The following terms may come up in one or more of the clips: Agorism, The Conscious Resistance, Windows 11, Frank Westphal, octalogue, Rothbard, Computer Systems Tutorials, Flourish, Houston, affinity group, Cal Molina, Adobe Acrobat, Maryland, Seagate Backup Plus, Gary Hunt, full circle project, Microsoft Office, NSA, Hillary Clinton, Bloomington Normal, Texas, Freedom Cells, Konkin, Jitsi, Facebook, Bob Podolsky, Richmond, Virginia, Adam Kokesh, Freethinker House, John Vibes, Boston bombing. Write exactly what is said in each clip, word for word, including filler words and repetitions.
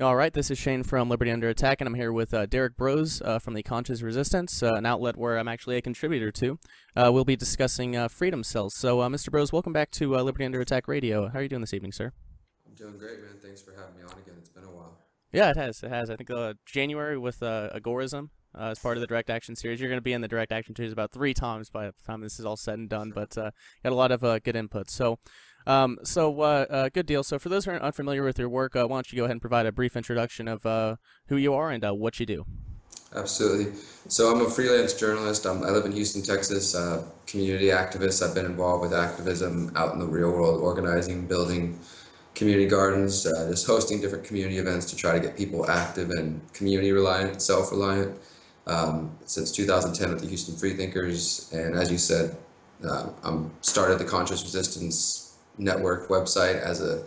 All right, this is Shane from Liberty Under Attack, and I'm here with uh, Derrick Broze uh, from the Conscious Resistance, uh, an outlet where I'm actually a contributor to. Uh, we'll be discussing uh, Freedom Cells. So, uh, Mister Broze, welcome back to uh, Liberty Under Attack Radio. How are you doing this evening, sir? I'm doing great, man. Thanks for having me on again. It's been a while. Yeah, it has. It has. I think uh, January with uh, Agorism uh, as part of the Direct Action Series. You're going to be in the Direct Action Series about three times by the time this is all said and done, sure. but uh, got a lot of uh, good input. So. Um, so, uh, uh, good deal. So, for those who are unfamiliar with your work, uh, why don't you go ahead and provide a brief introduction of uh, who you are and uh, what you do? Absolutely. So, I'm a freelance journalist. I'm, I live in Houston, Texas, uh, community activist. I've been involved with activism out in the real world, organizing, building community gardens, uh, just hosting different community events to try to get people active and community-reliant, self-reliant, um, since two thousand ten with the Houston Freethinkers. And as you said, uh, I'm started the Conscious Resistance Network website as a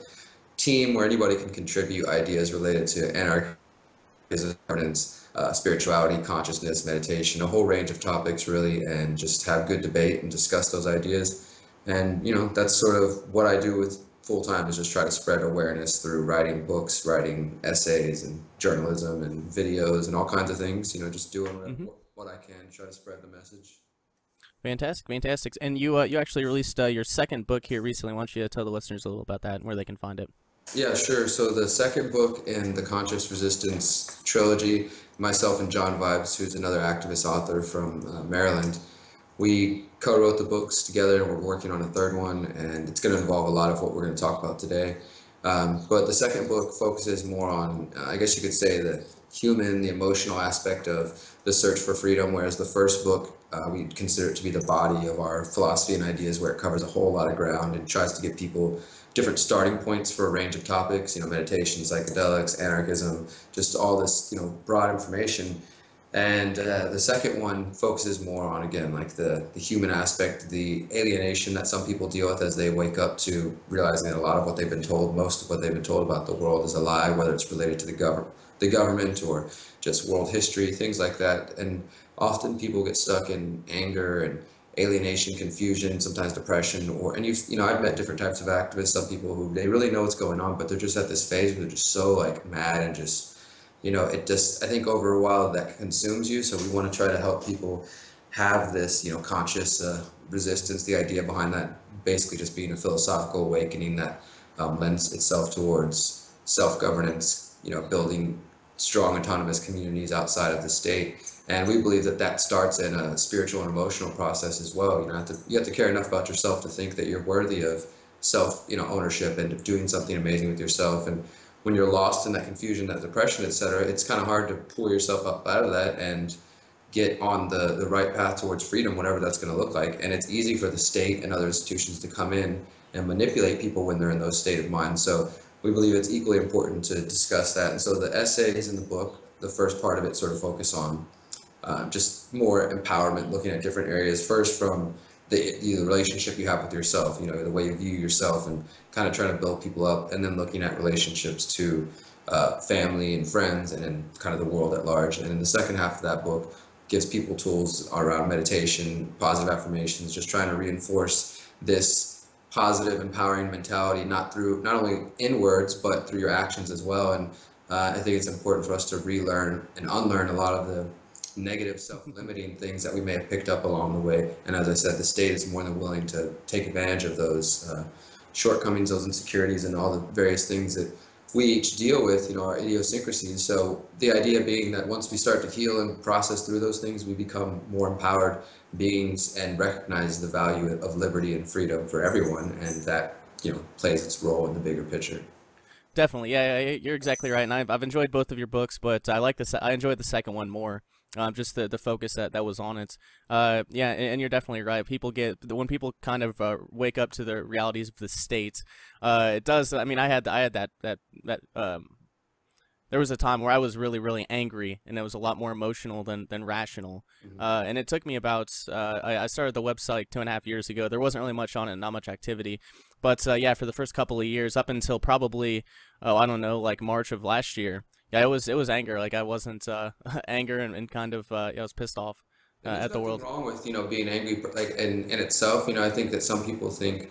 team where anybody can contribute ideas related to anarchism, governance, uh, spirituality, consciousness, meditation, a whole range of topics really, and just have good debate and discuss those ideas. And you know, that's sort of what I do with full time, is just try to spread awareness through writing books, writing essays and journalism and videos and all kinds of things, you know, just doing mm-hmm. what I can, try to spread the message. Fantastic, fantastic. And you uh, you actually released uh, your second book here recently. Why don't you tell the listeners a little about that and where they can find it? Yeah, sure. So the second book in the Conscious Resistance trilogy, myself and John Vibes, who's another activist author from uh, Maryland, we co-wrote the books together, and we're working on a third one, and it's going to involve a lot of what we're going to talk about today. Um, but the second book focuses more on, uh, I guess you could say, the human, the emotional aspect of the search for freedom, whereas the first book, uh, we consider it to be the body of our philosophy and ideas, where it covers a whole lot of ground and tries to give people different starting points for a range of topics, you know, meditation, psychedelics, anarchism, just all this, you know, broad information. And uh, the second one focuses more on, again, like the, the human aspect, the alienation that some people deal with as they wake up to realizing that a lot of what they've been told, most of what they've been told about the world is a lie, whether it's related to the, gov the government or just world history, things like that. And often people get stuck in anger and alienation, confusion, sometimes depression, or, and you've, you know, I've met different types of activists, some people who, they really know what's going on, but they're just at this phase where they're just so like mad and just, you know, it just, I think over a while that consumes you. So we want to try to help people have this, you know, conscious uh, resistance, the idea behind that basically just being a philosophical awakening that um, lends itself towards self-governance, you know, building strong autonomous communities outside of the state. And we believe that that starts in a spiritual and emotional process as well. You know, have to, you have to care enough about yourself to think that you're worthy of self, you know, ownership and doing something amazing with yourself. And when you're lost in that confusion, that depression, et cetera, it's kind of hard to pull yourself up out of that and get on the, the right path towards freedom, whatever that's going to look like. And it's easy for the state and other institutions to come in and manipulate people when they're in those state of mind. So we believe it's equally important to discuss that. And so the essays in the book, the first part of it sort of focus on uh, just more empowerment, looking at different areas, first from The, the relationship you have with yourself, you know, the way you view yourself, and kind of trying to build people up, and then looking at relationships to uh, family and friends, and in kind of the world at large. And in the second half of that book gives people tools around meditation, positive affirmations, just trying to reinforce this positive, empowering mentality, not through, not only in words, but through your actions as well. And uh, I think it's important for us to relearn and unlearn a lot of the negative self-limiting things that we may have picked up along the way. And as I said, the state is more than willing to take advantage of those uh, shortcomings, those insecurities, and all the various things that we each deal with, you know, our idiosyncrasies. So the idea being that once we start to heal and process through those things, we become more empowered beings and recognize the value of liberty and freedom for everyone, and that, you know, plays its role in the bigger picture. Definitely. Yeah, yeah, you're exactly right. And I've, I've enjoyed both of your books, but I like this, I enjoyed the second one more. Um, just the the focus that that was on it. Uh, yeah, and, and you're definitely right. People get, when people kind of uh, wake up to the realities of the state. Uh, it does. I mean, I had I had that that that. Um, there was a time where I was really really angry, and it was a lot more emotional than than rational. Mm-hmm. uh, and it took me about. Uh, I, I started the website two and a half years ago. There wasn't really much on it, not much activity. But uh, yeah, for the first couple of years, up until probably oh I don't know, like March of last year. Yeah, it was it was anger. Like I wasn't uh, anger and, and kind of uh, I was pissed off uh, at the world. Wrong with you know being angry, like in in itself. You know, I think that some people think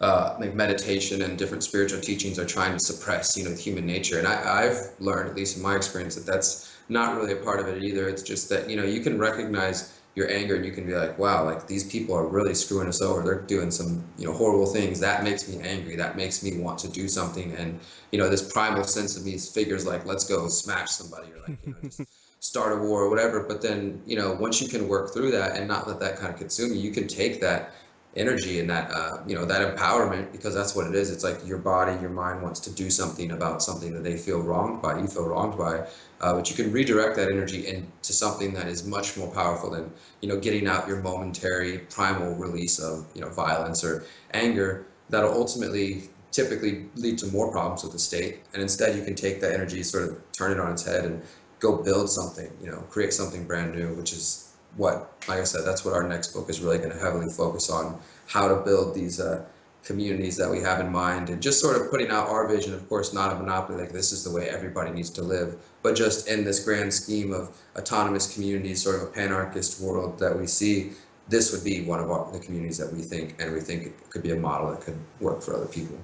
uh, like meditation and different spiritual teachings are trying to suppress, you know, human nature. And I, I've learned, at least in my experience, that that's not really a part of it either. It's just that, you know, you can recognize your anger and you can be like, wow, like these people are really screwing us over. They're doing some, you know, horrible things. That makes me angry. That makes me want to do something. And, you know, this primal sense of me figures like, let's go smash somebody, or like, you know, just start a war or whatever. But then, you know, once you can work through that and not let that kind of consume you, you can take that energy and that, uh, you know, that empowerment, because that's what it is. It's like your body, your mind wants to do something about something that they feel wronged by, you feel wronged by, uh, but you can redirect that energy into something that is much more powerful than, you know, getting out your momentary primal release of, you know, violence or anger that'll ultimately typically lead to more problems with the state. And instead you can take that energy, sort of turn it on its head and go build something, you know, create something brand new, which is what, like I said, that's what our next book is really going to heavily focus on, how to build these uh, communities that we have in mind, and just sort of putting out our vision, of course, not a monopoly, like this is the way everybody needs to live, but just in this grand scheme of autonomous communities, sort of a panarchist world that we see, this would be one of our, the communities that we think, and we think it could be a model that could work for other people.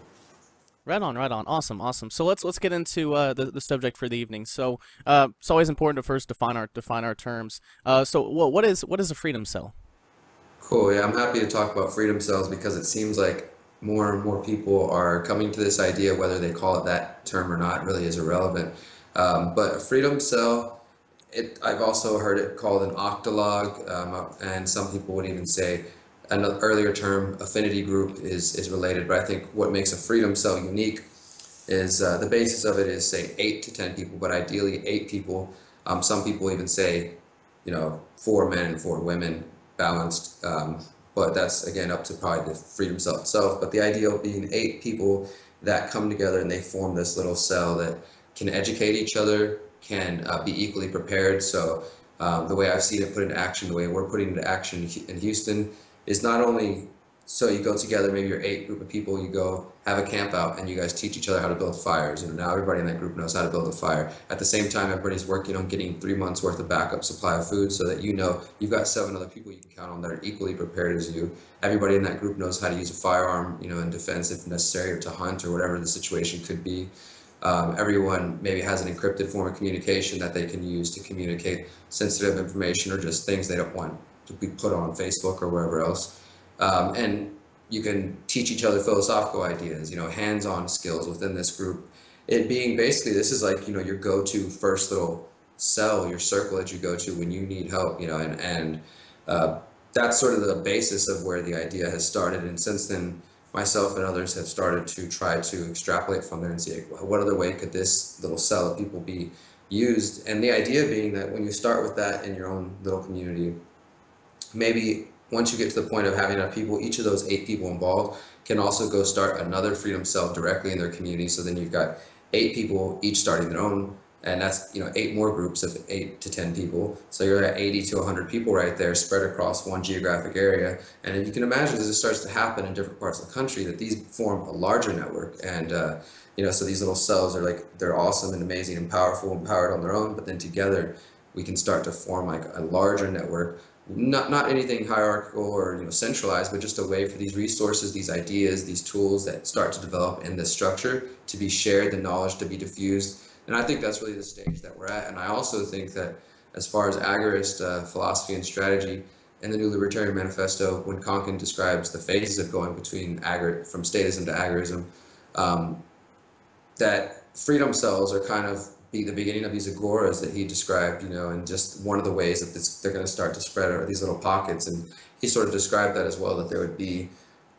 Right on, right on. Awesome, awesome. So let's let's get into uh, the the subject for the evening. So uh, it's always important to first define our define our terms. Uh, so well, what is what is a freedom cell? Cool. Yeah, I'm happy to talk about freedom cells because it seems like more and more people are coming to this idea. Whether they call it that term or not really is irrelevant. Um, but a freedom cell, it I've also heard it called an octalogue, um, and some people would even say. An earlier term, affinity group, is, is related, but I think what makes a freedom cell unique is uh, the basis of it is, say, eight to ten people, but ideally eight people. Um, some people even say, you know, four men and four women, balanced, um, but that's, again, up to probably the freedom cell itself. But the ideal being eight people that come together and they form this little cell that can educate each other, can uh, be equally prepared. So um, the way I've seen it put into action, the way we're putting it into action in Houston, is not only so you go together, maybe your eight group of people, you go have a camp out and you guys teach each other how to build fires. And now everybody in that group knows how to build a fire. At the same time, everybody's working on getting three months worth of backup supply of food so that, you know, you've got seven other people you can count on that are equally prepared as you. Everybody in that group knows how to use a firearm, you know, in defense if necessary, or to hunt or whatever the situation could be. Um, everyone maybe has an encrypted form of communication that they can use to communicate sensitive information or just things they don't want to be put on Facebook or wherever else. Um, and you can teach each other philosophical ideas, you know, hands-on skills within this group. It being basically, this is like, you know, your go-to first little cell, your circle that you go to when you need help, you know, and, and uh, that's sort of the basis of where the idea has started. And since then, myself and others have started to try to extrapolate from there and see, like, what other way could this little cell of people be used? And the idea being that when you start with that in your own little community, maybe once you get to the point of having enough people, each of those eight people involved can also go start another freedom cell directly in their community. So then you've got eight people each starting their own, and that's, you know, eight more groups of eight to ten people. So you're at eighty to one hundred people right there spread across one geographic area. And if you can imagine, as it starts to happen in different parts of the country, that these form a larger network. And, uh, you know, so these little cells are like, they're awesome and amazing and powerful and powered on their own. But then together we can start to form like a larger network. Not not anything hierarchical or, you know, centralized, but just a way for these resources, these ideas, these tools that start to develop in this structure to be shared, the knowledge to be diffused. And I think that's really the stage that we're at. And I also think that as far as agorist uh, philosophy and strategy in the New Libertarian Manifesto, when Konkin describes the phases of going between agor from statism to agorism, um, that freedom cells are kind of the beginning of these agoras that he described, you know, and just one of the ways that this, they're going to start to spread are these little pockets. And he sort of described that as well, that there would be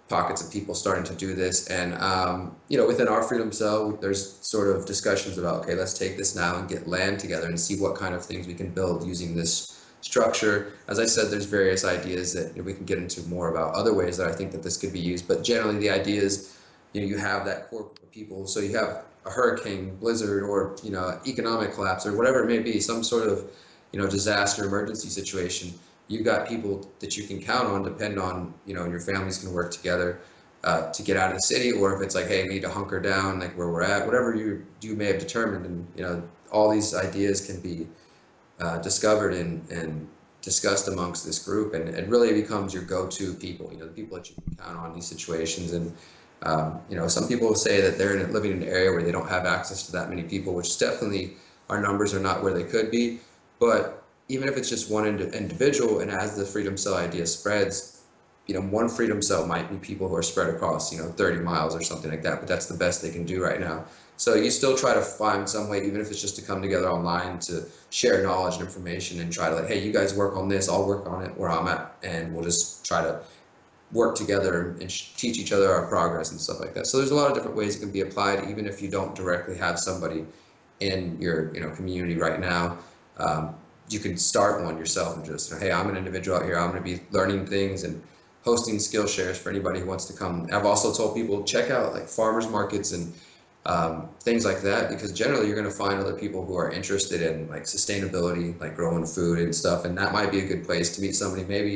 pockets of people starting to do this. And, um, you know, within our freedom cell, there's sort of discussions about, okay, let's take this now and get land together and see what kind of things we can build using this structure. As I said, there's various ideas that we can get into more about other ways that I think that this could be used. But generally the idea is, you know, you have that core group of people, so you have a hurricane, blizzard, or, you know, economic collapse, or whatever it may be, some sort of, you know, disaster, emergency situation. You've got people that you can count on, depend on, you know, and your families can work together uh, to get out of the city, or if it's like, hey, we need to hunker down, like where we're at, whatever you you may have determined. And, you know, all these ideas can be uh, discovered and, and discussed amongst this group, and it really becomes your go-to people, you know, the people that you can count on in these situations. And Um, you know, some people say that they're living in an area where they don't have access to that many people, which definitely our numbers are not where they could be. But even if it's just one ind individual, and as the freedom cell idea spreads, you know, one freedom cell might be people who are spread across, you know, thirty miles or something like that, but that's the best they can do right now. So you still try to find some way, even if it's just to come together online to share knowledge and information and try to like, hey, you guys work on this, I'll work on it where I'm at, and we'll just try to work together and teach each other our progress and stuff like that. So there's a lot of different ways it can be applied, even if you don't directly have somebody in your you know community right now. Um, you can start one yourself and just, hey, I'm an individual out here, I'm going to be learning things and hosting Skillshares for anybody who wants to come. I've also told people, check out like farmers markets and Um, things like that, because generally you're going to find other people who are interested in like sustainability, like growing food and stuff, and that might be a good place to meet somebody. Maybe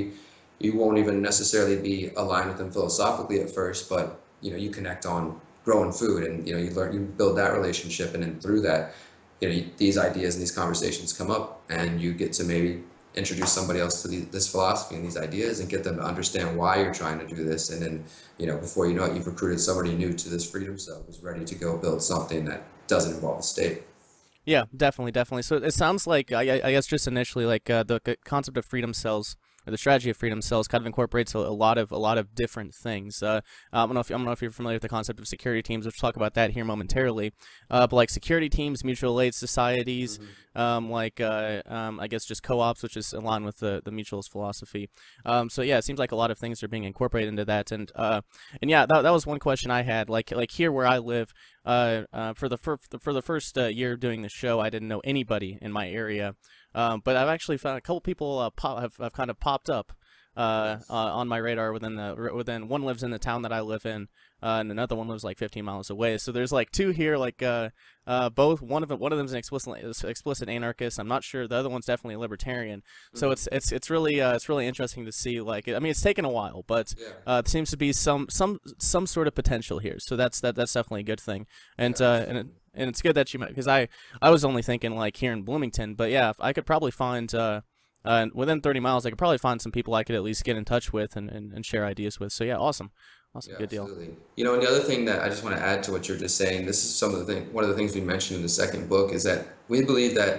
you won't even necessarily be aligned with them philosophically at first, but you know, you connect on growing food, and you know, you learn, you build that relationship, and then through that, you know, these ideas and these conversations come up, and you get to maybe introduce somebody else to the, this philosophy and these ideas, and get them to understand why you're trying to do this. And then, you know, before you know it, you've recruited somebody new to this freedom cell who's ready to go build something that doesn't involve the state. Yeah, definitely, definitely. So it sounds like, I, I guess, just initially, like uh, the concept of freedom cells, or the strategy of freedom cells, kind of incorporates a, a lot of a lot of different things. Uh, I don't know if I don't know if you're familiar with the concept of security teams. We'll talk about that here momentarily. Uh, but like security teams, mutual aid societies, mm-hmm. um, like uh, um, I guess just co-ops, which is in line with the the mutualist philosophy. Um, so yeah, it seems like a lot of things are being incorporated into that. And uh, and yeah, that that was one question I had. Like like here where I live, uh, uh, for the for, for the first uh, year of doing the show, I didn't know anybody in my area. Um, but I've actually found a couple people uh, pop, have, have kind of popped up uh, yes. uh, on my radar within the within one lives in the town that I live in, uh, and another one lives like fifteen miles away. So there's like two here, like uh, uh, both one of them, one of them's an explicit explicit anarchist. I'm not sure. The other one's definitely a libertarian. Mm-hmm. So it's it's it's really uh, it's really interesting to see. Like I mean, it's taken a while, but yeah. uh, there seems to be some some some sort of potential here. So that's that that's definitely a good thing. And yeah, uh, and. It, And it's good that you might, because I, I was only thinking like here in Bloomington, but yeah, I could probably find, uh, uh, within thirty miles, I could probably find some people I could at least get in touch with and, and, and share ideas with. So yeah, awesome. Awesome. Yeah, good deal. Absolutely. You know, and the other thing that I just want to add to what you're just saying, this is some of the thing, one of the things we mentioned in the second book is that we believe that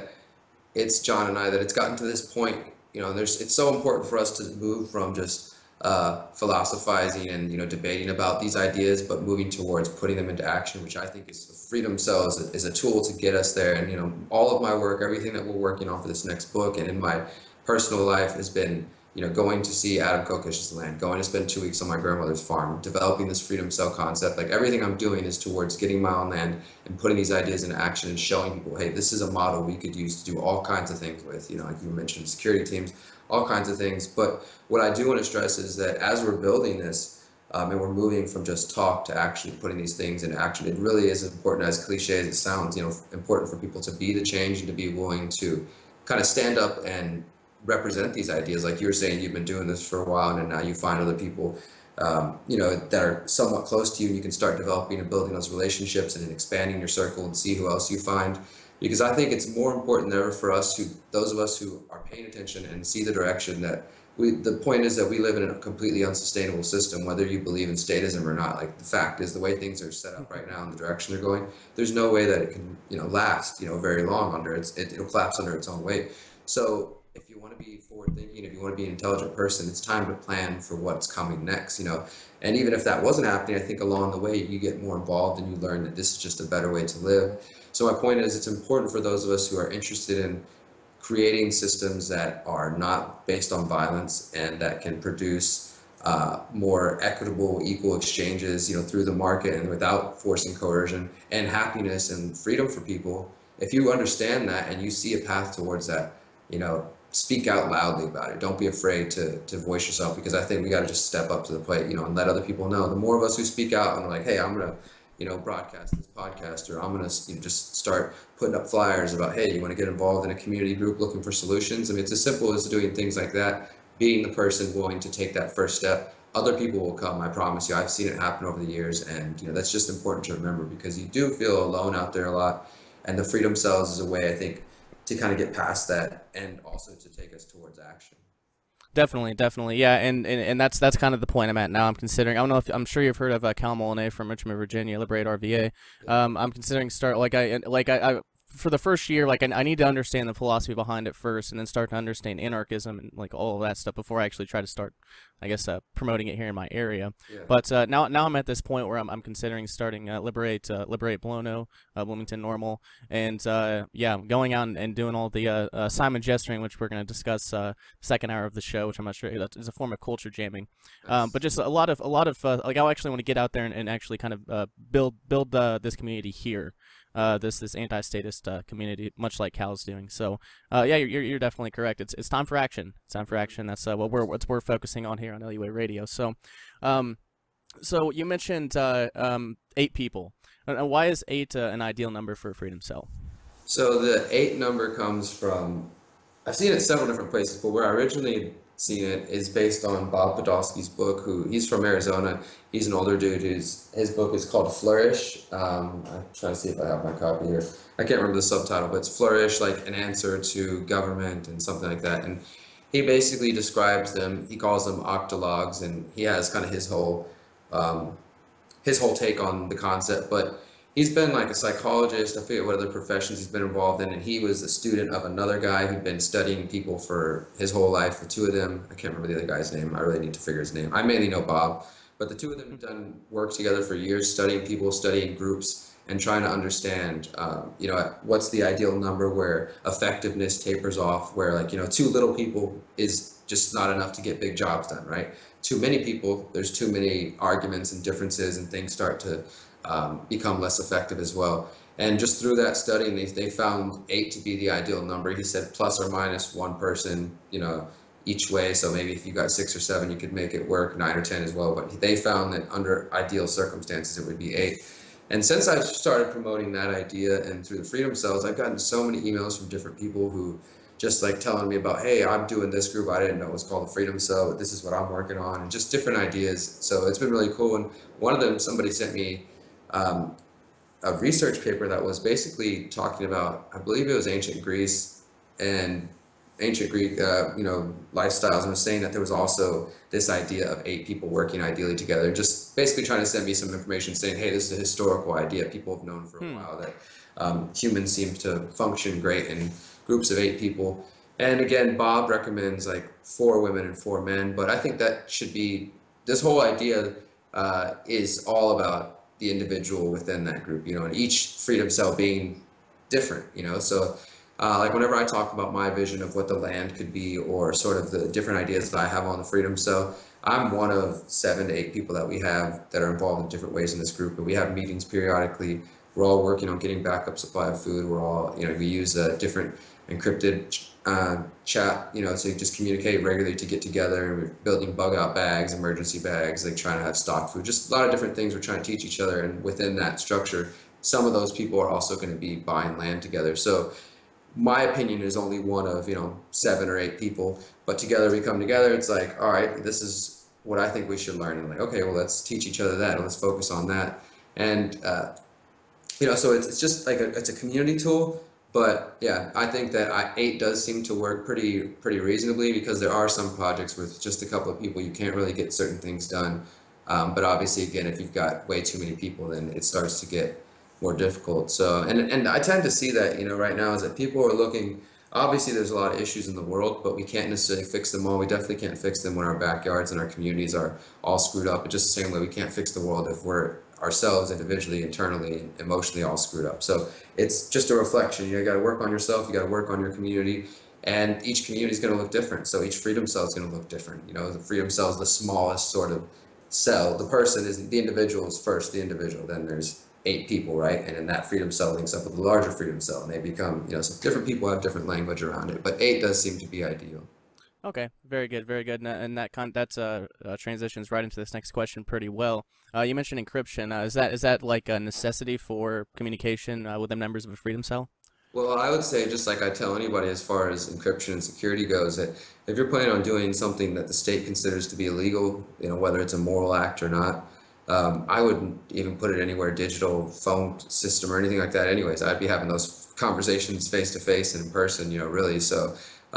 it's John and I, that it's gotten to this point, you know, there's, it's so important for us to move from just Uh, philosophizing and you know debating about these ideas, but moving towards putting them into action, which I think is freedom cell is a, is a tool to get us there. And you know, all of my work, everything that we're working on for this next book and in my personal life has been you know going to see Adam Kokish's land, going to spend two weeks on my grandmother's farm, developing this freedom cell concept. Like everything I'm doing is towards getting my own land and putting these ideas into action and showing people, hey, this is a model we could use to do all kinds of things with. You know, like you mentioned, security teams, all kinds of things. But what I do want to stress is that as we're building this um, and we're moving from just talk to actually putting these things into action, it really is important, as cliche as it sounds, you know, important for people to be the change and to be willing to kind of stand up and represent these ideas. Like you were saying, you've been doing this for a while and now you find other people, um, you know, that are somewhat close to you, and you can start developing and building those relationships and expanding your circle and see who else you find. Because I think it's more important than ever for us, who, those of us who are paying attention and see the direction that we, the point is that we live in a completely unsustainable system, whether you believe in statism or not. Like the fact is, the way things are set up right now and the direction they're going, there's no way that it can, you know, last, you know, very long under its, it, it'll collapse under its own weight. So if you want to be forward thinking, if you want to be an intelligent person, it's time to plan for what's coming next, you know, and even if that wasn't happening, I think along the way, you get more involved and you learn that this is just a better way to live. So my point is, it's important for those of us who are interested in creating systems that are not based on violence and that can produce uh, more equitable, equal exchanges, you know, through the market and without force and coercion, and happiness and freedom for people. If you understand that and you see a path towards that, you know, speak out loudly about it. Don't be afraid to, to voice yourself, because I think we got to just step up to the plate, you know, and let other people know. The more of us who speak out and are like, hey, I'm going to, you know, broadcast this podcast, or I'm going to you know, just start putting up flyers about, hey, you want to get involved in a community group looking for solutions. I mean, it's as simple as doing things like that, being the person willing to take that first step. Other people will come, I promise you. I've seen it happen over the years. And, you know, that's just important to remember, because you do feel alone out there a lot. And the freedom cells is a way, I think, to kind of get past that and also to take us towards action. Definitely, definitely, yeah, and, and and that's that's kind of the point I'm at now. I'm considering. I don't know if I'm sure you've heard of uh, Cal Molina from Richmond, Virginia, Liberate R V A. Um, I'm considering start like I like I, I for the first year, like I, I need to understand the philosophy behind it first, and then start to understand anarchism and like all of that stuff before I actually try to start, I guess, uh, promoting it here in my area. Yeah. But uh, now now I'm at this point where I'm I'm considering starting uh, Liberate uh, Liberate Blono, uh, Bloomington Normal, and uh, yeah, going out and, and doing all the uh, uh, Simon gesturing, which we're going to discuss uh, second hour of the show, which I'm not sure is a form of culture jamming. Um, but just a lot of a lot of uh, like I actually want to get out there and, and actually kind of uh, build build uh, this community here. Uh, this this anti-statist uh, community, much like Cal's doing. So, uh, yeah, you're you're definitely correct. It's it's time for action. It's time for action. That's uh, what we're what we're focusing on here on L U A Radio. So, um, so you mentioned uh, um, eight people. Uh, why is eight uh, an ideal number for a Freedom Cell? So the eight number comes from, I've seen it several different places, but where I originally seen it is based on Bob Podolsky's book. Who he's from Arizona. He's an older dude. Who's his book is called Flourish. Um, I'm trying to see if I have my copy here. I can't remember the subtitle, but it's Flourish, like an answer to government and something like that. And he basically describes them. He calls them octalogues, and he has kind of his whole um, his whole take on the concept. But he's been like a psychologist. I forget what other professions he's been involved in, and he was a student of another guy who'd been studying people for his whole life, the two of them. I can't remember the other guy's name. I really need to figure his name. I mainly know Bob, but the two of them have done work together for years, studying people, studying groups, and trying to understand, um, you know, what's the ideal number where effectiveness tapers off, where like, you know, too little people is just not enough to get big jobs done, right? Too many people, there's too many arguments and differences, and things start to Um, become less effective as well. And just through that studying, they, they found eight to be the ideal number. He said plus or minus one person, you know, each way. So maybe if you got six or seven, you could make it work, nine or ten as well. But they found that under ideal circumstances, it would be eight. And since I've started promoting that idea and through the Freedom Cells, I've gotten so many emails from different people who just like telling me about, hey, I'm doing this group. I didn't know it was called the Freedom Cell, but this is what I'm working on, and just different ideas. So it's been really cool. And one of them, somebody sent me Um, a research paper that was basically talking about, I believe it was ancient Greece and ancient Greek, uh, you know, lifestyles, and was saying that there was also this idea of eight people working ideally together. Just basically trying to send me some information saying, hey, this is a historical idea people have known for a hmm. while, that um, humans seem to function great in groups of eight people. And again, Bob recommends like four women and four men, but I think that should be, this whole idea uh, is all about the individual within that group, you know, and each Freedom Cell being different, you know. So uh, like whenever I talk about my vision of what the land could be, or sort of the different ideas that I have on the Freedom Cell, I'm one of seven to eight people that we have that are involved in different ways in this group, and we have meetings periodically. We're all working on getting backup supply of food. We're all, you know, we use a different encrypted uh, chat, you know, so you just communicate regularly to get together, and we're building bug out bags, emergency bags, like trying to have stock food, just a lot of different things we're trying to teach each other. And within that structure, some of those people are also going to be buying land together. So my opinion is only one of, you know, seven or eight people, but together we come together. It's like, all right, this is what I think we should learn. And like, okay, well, let's teach each other that, and let's focus on that. And, uh, you know, so it's, it's just like a, it's a community tool. But yeah, I think that I, eight does seem to work pretty pretty reasonably, because there are some projects with just a couple of people, you can't really get certain things done. Um, but obviously, again, if you've got way too many people, then it starts to get more difficult. So, and, and I tend to see that, you know, right now is that people are looking, obviously there's a lot of issues in the world, but we can't necessarily fix them all. We definitely can't fix them when our backyards and our communities are all screwed up. But just the same way we can't fix the world if we're ourselves individually, internally, and emotionally all screwed up. So it's just a reflection. You know, you got to work on yourself, you got to work on your community, and each community is going to look different. So each Freedom Cell is going to look different. You know, the Freedom Cell is the smallest sort of cell. The person is, the individual is first, the individual, then there's eight people, right? And then that Freedom Cell links up with the larger Freedom Cell, and they become, you know, so different people have different language around it, but eight does seem to be ideal. Okay, very good, very good, and that con that's uh, uh transitions right into this next question pretty well. Uh, you mentioned encryption. Uh, is that is that like a necessity for communication uh, with the members of a Freedom Cell? Well, I would say, just like I tell anybody, as far as encryption and security goes, that if you're planning on doing something that the state considers to be illegal, you know, whether it's a moral act or not, um, I wouldn't even put it anywhere digital, phone system, or anything like that. Anyways, I'd be having those conversations face to face and in person, you know, really. So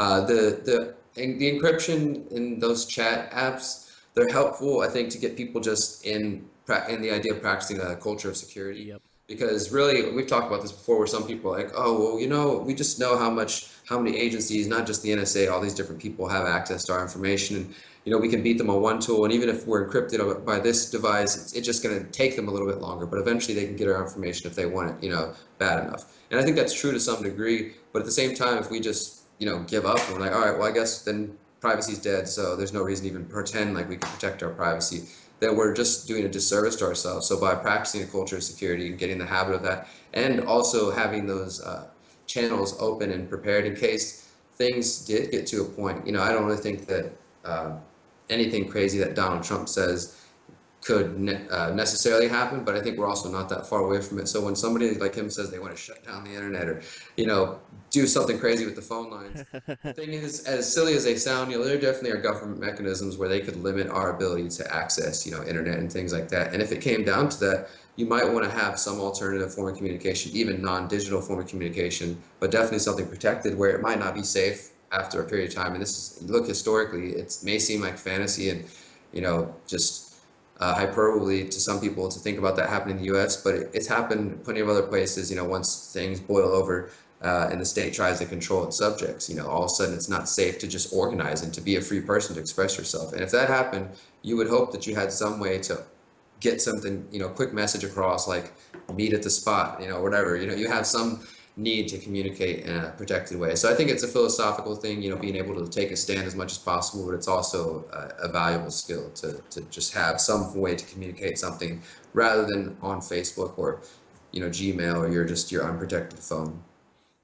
uh, the the and the encryption in those chat apps, they're helpful, I think, to get people just in in the idea of practicing a culture of security. Yep. Because really, we've talked about this before, where some people are like, oh, well, you know, we just know how much, how many agencies, not just the N S A, all these different people have access to our information. And, you know, we can beat them on one tool. And even if we're encrypted by this device, it's, it's just going to take them a little bit longer. But eventually they can get our information if they want it, you know, bad enough. And I think that's true to some degree. But at the same time, if we just, you know, give up, and we're like, all right, well, I guess then privacy's dead. So there's no reason to even pretend like we can protect our privacy. That we're just doing a disservice to ourselves. So by practicing a culture of security and getting the habit of that, and also having those uh, channels open and prepared in case things did get to a point. You know, I don't really think that uh, anything crazy that Donald Trump says could ne uh, necessarily happen, but I think we're also not that far away from it. So when somebody like him says they want to shut down the internet or, you know, do something crazy with the phone lines, the thing is, as silly as they sound, you know, there definitely are government mechanisms where they could limit our ability to access, you know, internet and things like that. And if it came down to that, you might want to have some alternative form of communication, even non-digital form of communication, but definitely something protected where it might not be safe after a period of time. And this is, look, historically, it may seem like fantasy and, you know, just Uh, hyperbole to some people to think about that happening in the U S, but it, it's happened plenty of other places. You know, once things boil over uh, and the state tries to control its subjects, you know, all of a sudden it's not safe to just organize and to be a free person to express yourself. And if that happened, you would hope that you had some way to get something, you know, quick message across, like meet at the spot, you know, whatever. You know, you have some need to communicate in a protected way. So I think it's a philosophical thing, you know, being able to take a stand as much as possible, but it's also a, a valuable skill to, to just have some way to communicate something rather than on Facebook or, you know, Gmail or your just your unprotected phone.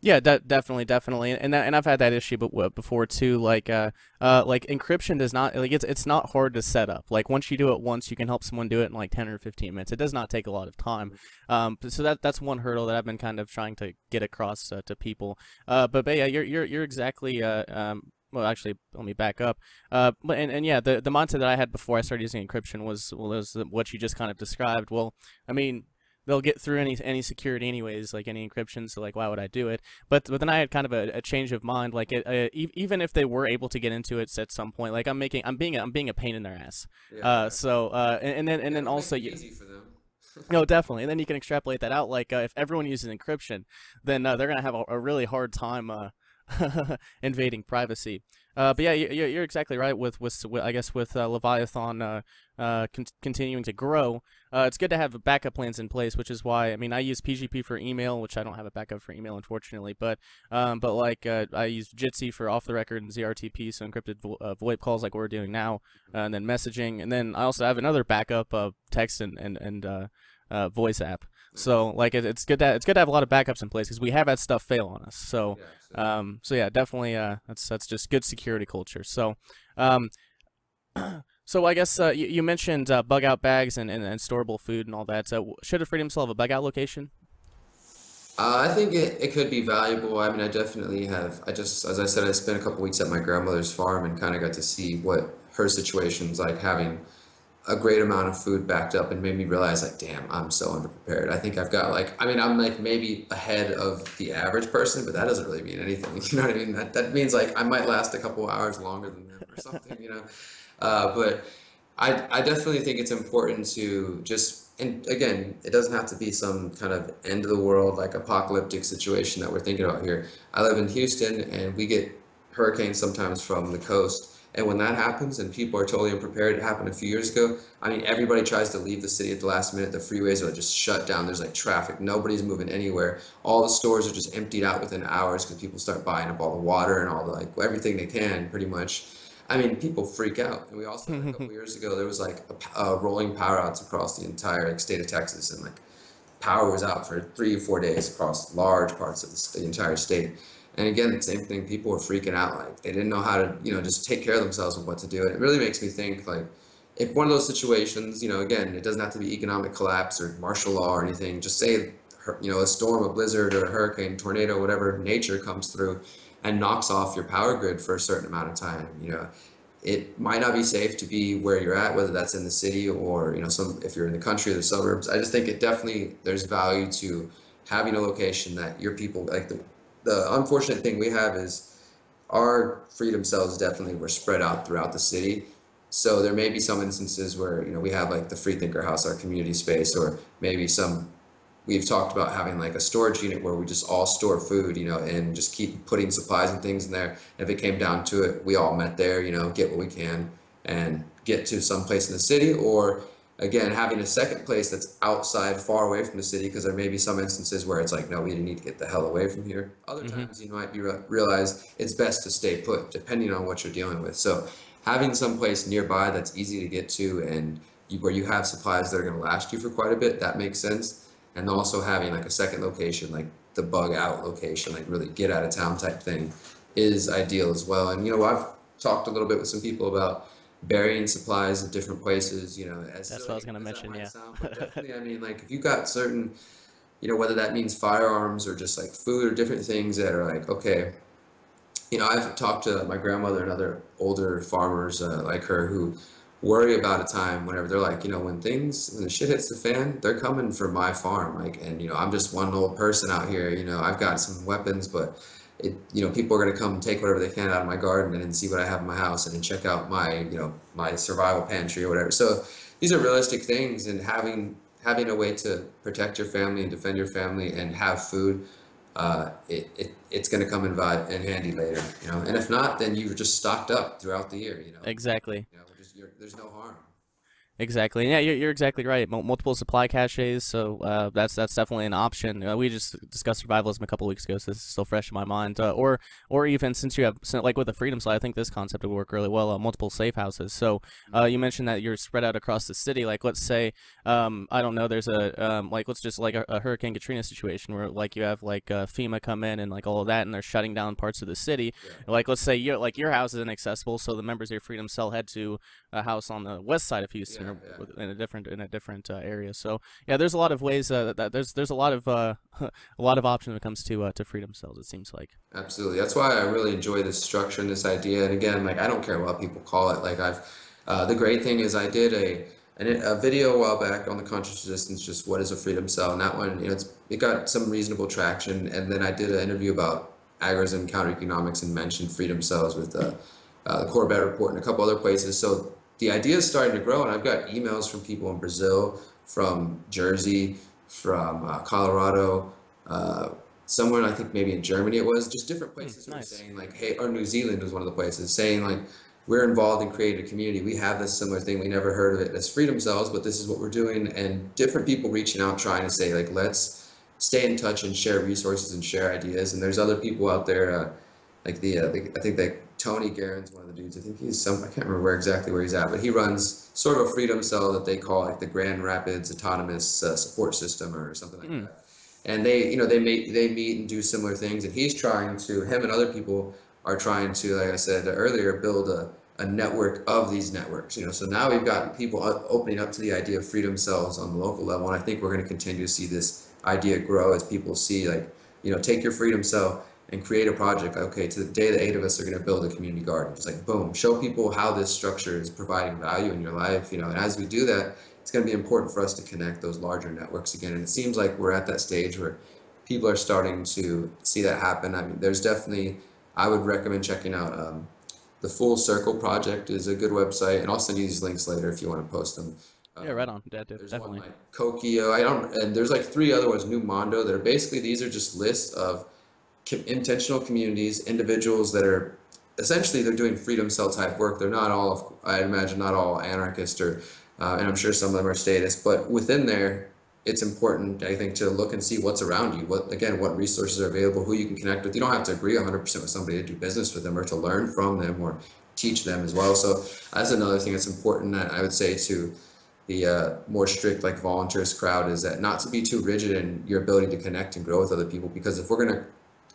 Yeah, de definitely, definitely, and that, and I've had that issue, but before too, like, uh, uh, like encryption does not, like, it's it's not hard to set up. Like once you do it once, you can help someone do it in like ten or fifteen minutes. It does not take a lot of time. Um, so that that's one hurdle that I've been kind of trying to get across uh, to people. Uh, but, but yeah, you're you're you're exactly. Uh, um, well, actually, let me back up. Uh, and and yeah, the the mindset that I had before I started using encryption was well, was what you just kind of described. Well, I mean, they'll get through any any security anyways, like any encryption, so like why would I do it? But but then I had kind of a, a change of mind, like it, uh, e even if they were able to get into it at some point, like I'm making I'm being a, I'm being a pain in their ass. Yeah. Uh, so uh, and, and then and yeah, then also you. Easy for them. No, definitely, and then you can extrapolate that out. Like uh, if everyone uses encryption, then uh, they're gonna have a, a really hard time uh, invading privacy. Uh, but yeah, you, you're exactly right with, with, with I guess, with uh, Leviathan uh, uh, con continuing to grow. Uh, it's good to have backup plans in place, which is why, I mean, I use P G P for email, which I don't have a backup for email, unfortunately, but um, but like uh, I use Jitsi for off the record and Z R T P, so encrypted vo uh, VoIP calls like we're doing now, uh, and then messaging, and then I also have another backup of text and, and, and uh, uh, voice app. So like it, it's good to it's good to have a lot of backups in place because we have had stuff fail on us. So yeah, um so yeah, definitely uh that's that's just good security culture. So um so I guess uh, you, you mentioned uh, bug out bags and, and and storeable food and all that. So should a Freedom Cell have a bug out location? Uh, I think it, it could be valuable. I mean, I definitely have. I just, as I said, I spent a couple weeks at my grandmother's farm and kind of got to see what her situation's like having a great amount of food backed up, and made me realize, like, damn, I'm so underprepared. I think I've got, like, I mean, I'm like maybe ahead of the average person, but that doesn't really mean anything. You know what I mean? That, that means like I might last a couple hours longer than them or something, you know? Uh, but I, I definitely think it's important to just, and again, it doesn't have to be some kind of end of the world, like apocalyptic situation that we're thinking about here. I live in Houston and we get hurricanes sometimes from the coast. And when that happens and people are totally unprepared, it happened a few years ago. I mean, everybody tries to leave the city at the last minute. The freeways are just shut down. There's like traffic. Nobody's moving anywhere. All the stores are just emptied out within hours because people start buying up all the water and all the like everything they can pretty much. I mean, people freak out. And we also, a couple years ago, there was like a, a rolling power outs across the entire like, state of Texas. And like power was out for three or four days across large parts of the, the entire state. And again, the same thing, people were freaking out, like they didn't know how to, you know, just take care of themselves and what to do. And it really makes me think, like, if one of those situations, you know, again, it doesn't have to be economic collapse or martial law or anything, just say, you know, a storm, a blizzard or a hurricane, tornado, whatever nature comes through and knocks off your power grid for a certain amount of time, you know, it might not be safe to be where you're at, whether that's in the city or, you know, some, if you're in the country or the suburbs. I just think it definitely, there's value to having a location that your people, like the, The unfortunate thing we have is our Freedom Cells definitely were spread out throughout the city. So there may be some instances where, you know, we have like the Freethinker House, our community space, or maybe some, we've talked about having like a storage unit where we just all store food, you know, and just keep putting supplies and things in there. And if it came down to it, we all met there, you know, get what we can and get to some place in the city, or again, having a second place that's outside, far away from the city, because there may be some instances where it's like, no, we need to get the hell away from here. Other mm-hmm. times you might be re realize it's best to stay put, depending on what you're dealing with. So having some place nearby that's easy to get to and you, where you have supplies that are going to last you for quite a bit, that makes sense. And also having like a second location, like the bug out location, like really get out of town type thing, is ideal as well. And, you know, I've talked a little bit with some people about burying supplies at different places, you know, as that's what I was going to mention. Yeah. Sound, but definitely, I mean, like if you got certain, you know, whether that means firearms or just like food or different things that are like, okay, you know, I've talked to my grandmother and other older farmers uh, like her who worry about a time whenever they're like, you know, when things, when the shit hits the fan, they're coming for my farm. Like, and you know, I'm just one old person out here, you know, I've got some weapons, but It, you know, people are going to come and take whatever they can out of my garden and then see what I have in my house and then check out my, you know, my survival pantry or whatever. So these are realistic things, and having having a way to protect your family and defend your family and have food, uh, it, it it's going to come in, in handy later, you know. And if not, then you're just stocked up throughout the year, you know. Exactly. You know, we're just, you're, there's no harm. Exactly. Yeah, you're, you're exactly right. M multiple supply caches, so uh, that's that's definitely an option. Uh, we just discussed survivalism a couple of weeks ago, so this is still fresh in my mind. Uh, or or even since you have, like with the Freedom Side, I think this concept would work really well, uh, multiple safe houses. So uh, you mentioned that you're spread out across the city. Like let's say, um, I don't know, there's a, um, like let's just like a, a Hurricane Katrina situation where like you have like uh, FEMA come in and like all of that, and they're shutting down parts of the city. Yeah. Like let's say you're, like your house is inaccessible, so the members of your Freedom Cell head to a house on the west side of Houston. Yeah. Or in a different in a different uh, area. So yeah, there's a lot of ways uh, that, that there's there's a lot of uh, a lot of options when it comes to uh, to Freedom Cells, it seems like. Absolutely, that's why I really enjoy this structure and this idea. And again, like I don't care what people call it. Like I've uh, the great thing is I did a a video a while back on the Conscious Resistance, just what is a Freedom Cell, and that one, you know, it's, it got some reasonable traction. And then I did an interview about agorism, counter economics, and mentioned Freedom Cells with uh, uh, the Corbett Report and a couple other places. So the idea is starting to grow, and I've got emails from people in Brazil, from Jersey, from uh, Colorado, uh, somewhere, I think maybe in Germany it was, just different places. Mm, nice. Were saying like, hey, or New Zealand was one of the places, saying like, we're involved in creating a community. We have this similar thing. We never heard of it as Freedom Cells, but this is what we're doing. And different people reaching out, trying to say like, let's stay in touch and share resources and share ideas. And there's other people out there, uh, like the, uh, the, I think that Tony Garen's one of the dudes. I think he's some, I can't remember where exactly where he's at, but he runs sort of a Freedom Cell that they call like the Grand Rapids Autonomous uh, Support System or something like mm. that. And they, you know, they make, they meet and do similar things. And he's trying to, him and other people are trying to, like I said earlier, build a, a network of these networks, you know. So now we've got people opening up to the idea of Freedom Cells on the local level. And I think we're going to continue to see this idea grow as people see like, you know, take your Freedom Cell and create a project. Okay, to the day the eight of us are going to build a community garden. It's like, boom, show people how this structure is providing value in your life, you know. And as we do that, it's going to be important for us to connect those larger networks again. And it seems like we're at that stage where people are starting to see that happen. I mean, there's definitely, I would recommend checking out um, the Full Circle Project is a good website, and I'll send you these links later if you want to post them. Um, yeah, right on. Yeah, there's definitely one like Kokio. I don't, and there's like three other ones, New Mondo. They're basically, these are just lists of intentional communities, individuals that are essentially, they're doing Freedom Cell type work. They're not all, I imagine, not all anarchist or, uh, and I'm sure some of them are statists, but within there, it's important, I think, to look and see what's around you. What, again, what resources are available, who you can connect with. You don't have to agree one hundred percent with somebody to do business with them or to learn from them or teach them as well. So that's another thing that's important that I would say to the uh, more strict like volunteerist crowd is that not to be too rigid in your ability to connect and grow with other people, because if we're going to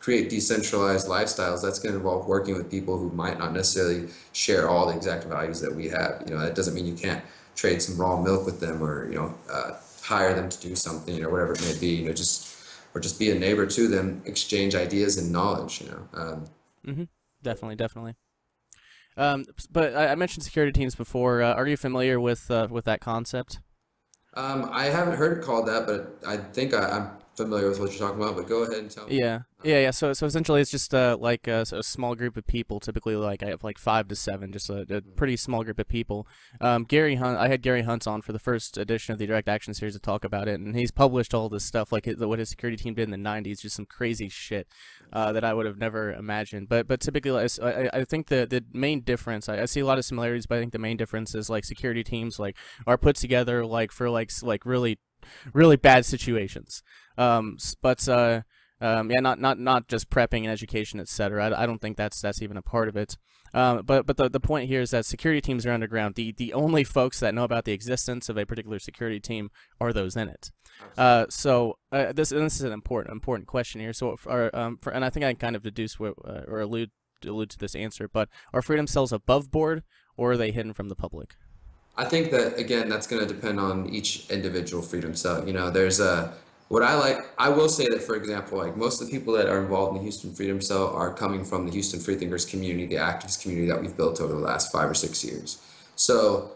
create decentralized lifestyles, that's going to involve working with people who might not necessarily share all the exact values that we have. You know, that doesn't mean you can't trade some raw milk with them, or, you know, uh, hire them to do something, or you know, whatever it may be, you know, just, or just be a neighbor to them, exchange ideas and knowledge, you know. Um, mm-hmm. Definitely, definitely. Um, but I mentioned security teams before. Uh, are you familiar with, uh, with that concept? Um, I haven't heard it called that, but I think I, I'm familiar with what you're talking about, but go ahead and tell me. Yeah, yeah, yeah. So, so essentially, it's just uh, like a, a small group of people. Typically, like I have like five to seven, just a, a pretty small group of people. Um, Gary Hunt, I had Gary Hunt on for the first edition of the Direct Action Series to talk about it, and he's published all this stuff, like his, what his security team did in the nineties, just some crazy shit uh, that I would have never imagined. But, but typically, I, I think the the main difference, I, I see a lot of similarities, but I think the main difference is like security teams like are put together like for like like really. really bad situations, um, but uh, um, yeah, not not not just prepping and education, et cetera. I, I don't think that's that's even a part of it. Um, but but the the point here is that security teams are underground. The the only folks that know about the existence of a particular security team are those in it. Uh, so uh, this and this is an important important question here. So our, um, for, and I think I can kind of deduce what, uh, or allude allude to this answer. But are freedom cells above board, or are they hidden from the public? I think that, again, that's going to depend on each individual freedom cell. You know, there's a, what I like, I will say that, for example, like most of the people that are involved in the Houston Freedom Cell are coming from the Houston Freethinkers community, the activist community that we've built over the last five or six years. So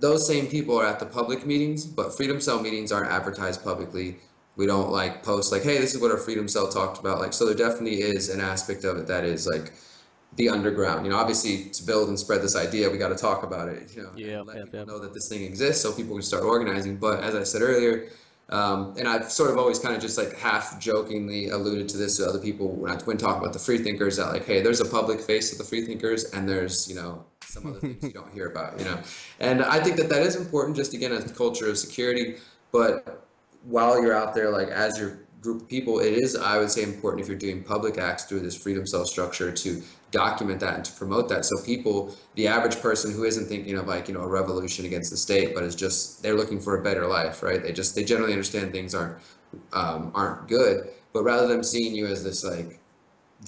those same people are at the public meetings, but freedom cell meetings aren't advertised publicly. We don't like post like, hey, this is what our freedom cell talked about. Like, so there definitely is an aspect of it that is like, the underground, you know, obviously to build and spread this idea, we got to talk about it, you know, yeah, let yep, people yep. know that this thing exists so people can start organizing. But as I said earlier, um, and I've sort of always kind of just like half jokingly alluded to this to other people when I when talk about the freethinkers, that like, hey, there's a public face of the freethinkers and there's, you know, some other things you don't hear about, you know, and I think that that is important just again as the culture of security. But while you're out there, like as you're group of people, it is, I would say, important if you're doing public acts through this freedom cell structure to document that and to promote that. So people, the average person who isn't thinking of like, you know, a revolution against the state, but is just, they're looking for a better life, right? They just, they generally understand things aren't, um, aren't good, but rather than seeing you as this like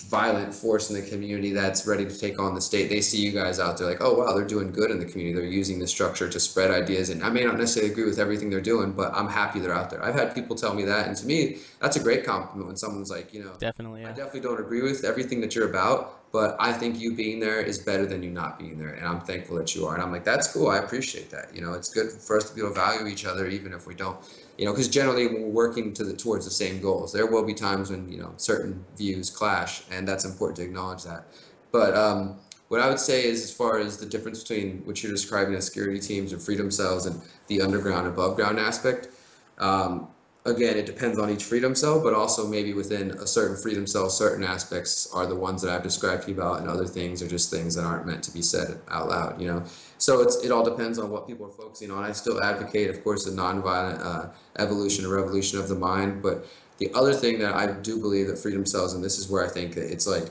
violent force in the community that's ready to take on the state, they see you guys out there like, oh, wow, they're doing good in the community. They're using this structure to spread ideas. And I may not necessarily agree with everything they're doing, but I'm happy they're out there. I've had people tell me that. And to me, that's a great compliment when someone's like, you know, definitely, yeah. I definitely don't agree with everything that you're about, but I think you being there is better than you not being there. And I'm thankful that you are. And I'm like, that's cool. I appreciate that. You know, it's good for us to be able to value each other, even if we don't. You know, because generally when we're working to the, towards the same goals, there will be times when, you know, certain views clash, and that's important to acknowledge that. But um, what I would say is as far as the difference between what you're describing as security teams or freedom cells and the underground above ground aspect, um, again, it depends on each freedom cell, but also maybe within a certain freedom cell, certain aspects are the ones that I've described to you about, and other things are just things that aren't meant to be said out loud, you know. So it's, it all depends on what people are focusing on. I still advocate, of course, the nonviolent uh, evolution or revolution of the mind. But the other thing that I do believe that freedom cells, and this is where I think that it's like